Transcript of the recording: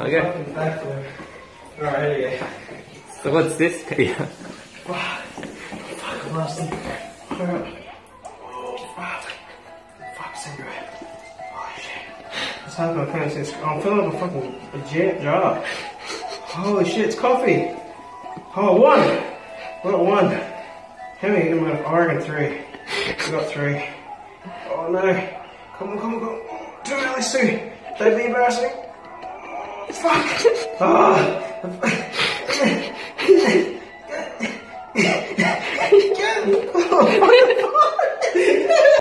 Okay. Alright, here we go. So what's this? Yeah. Wow. Fuck, nasty. Fuck's in your head. Oh shit. That's happened to my face. I'm filling up a fucking jet jar. Holy shit, it's coffee. Oh, one. We're at one. How many am I going to Oregon? Three. We got three. Oh no. Come on, come on, come on. Do it, let's do it. That'd be embarrassing. Fuck! Oh.